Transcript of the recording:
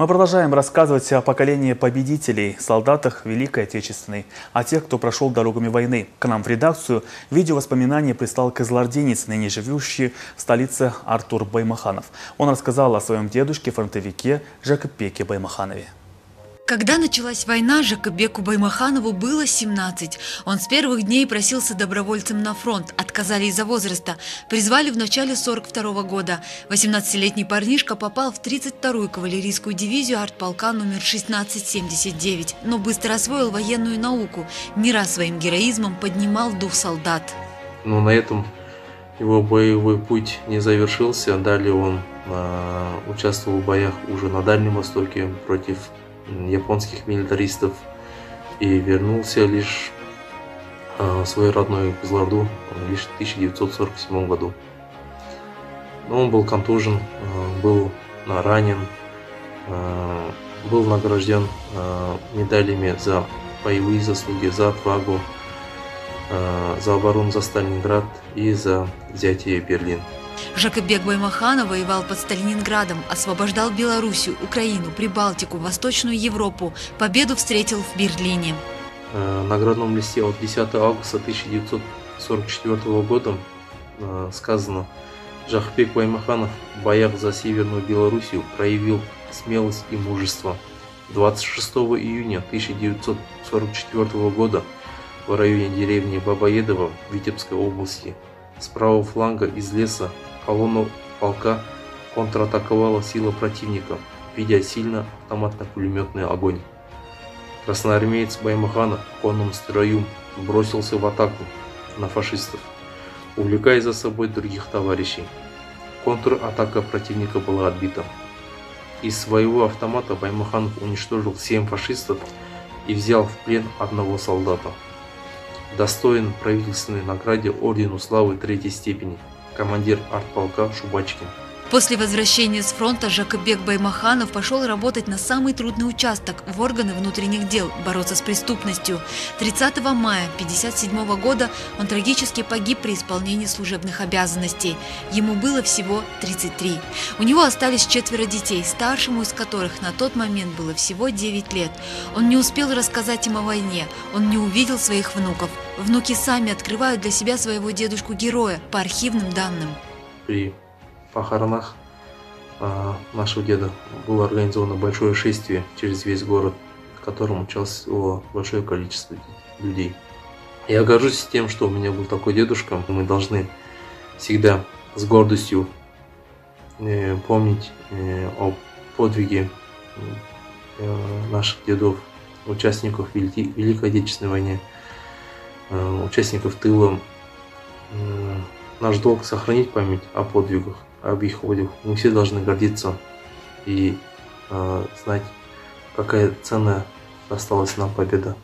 Мы продолжаем рассказывать о поколении победителей, солдатах Великой Отечественной, о тех, кто прошел дорогами войны. К нам в редакцию видеовоспоминания прислал кызылординец, ныне живущий в столице Артур Баймаханов. Он рассказал о своем дедушке-фронтовике Жакыпбеке Баймаханове. Когда началась война, Жакыпбеку Баймаханову было 17. Он с первых дней просился добровольцем на фронт. Отказали из-за возраста. Призвали в начале 1942 года. 18-летний парнишка попал в 32-ю кавалерийскую дивизию артполка номер 1679, но быстро освоил военную науку. Не раз своим героизмом поднимал дух солдат. Но на этом его боевой путь не завершился. Далее он участвовал в боях уже на Дальнем Востоке против японских милитаристов и вернулся лишь в свою родную Кызылорду лишь в 1947 году. Но он был контужен, был ранен, был награжден медалями за боевые заслуги, за отвагу, за оборону за Сталинград и за взятие Берлина. Жакыпбек Баймаханов воевал под Сталинградом, освобождал Белоруссию, Украину, Прибалтику, Восточную Европу. Победу встретил в Берлине. На наградном листе от 10 августа 1944 года сказано: Жакыпбек Баймаханов в боях за Северную Белоруссию проявил смелость и мужество. 26 июня 1944 года в районе деревни Бабаедово Витебской области с правого фланга из леса колонну полка контратаковала сила противника, ведя сильно автоматно-пулеметный огонь. Красноармеец Баймаханов в конном строю бросился в атаку на фашистов, увлекая за собой других товарищей. Контратака противника была отбита. Из своего автомата Баймаханов уничтожил 7 фашистов и взял в плен одного солдата. Достоин правительственной награде Ордену Славы 3-й степени. Командир артполка Шубачкин. После возвращения с фронта Жакыпбек Баймаханов пошел работать на самый трудный участок в органы внутренних дел, бороться с преступностью. 30 мая 1957 года он трагически погиб при исполнении служебных обязанностей. Ему было всего 33. У него остались 4 детей, старшему из которых на тот момент было всего 9 лет. Он не успел рассказать им о войне, он не увидел своих внуков. Внуки сами открывают для себя своего дедушку-героя по архивным данным. При похоронах нашего деда было организовано большое шествие через весь город, в котором участвовало большое количество людей. Я горжусь тем, что у меня был такой дедушка. Мы должны всегда с гордостью помнить о подвиге наших дедов, участников Великой Отечественной войны, участников тыла. Наш долг сохранить память о подвигах, об их подвигах. Мы все должны гордиться и знать, какая ценная досталась нам победа.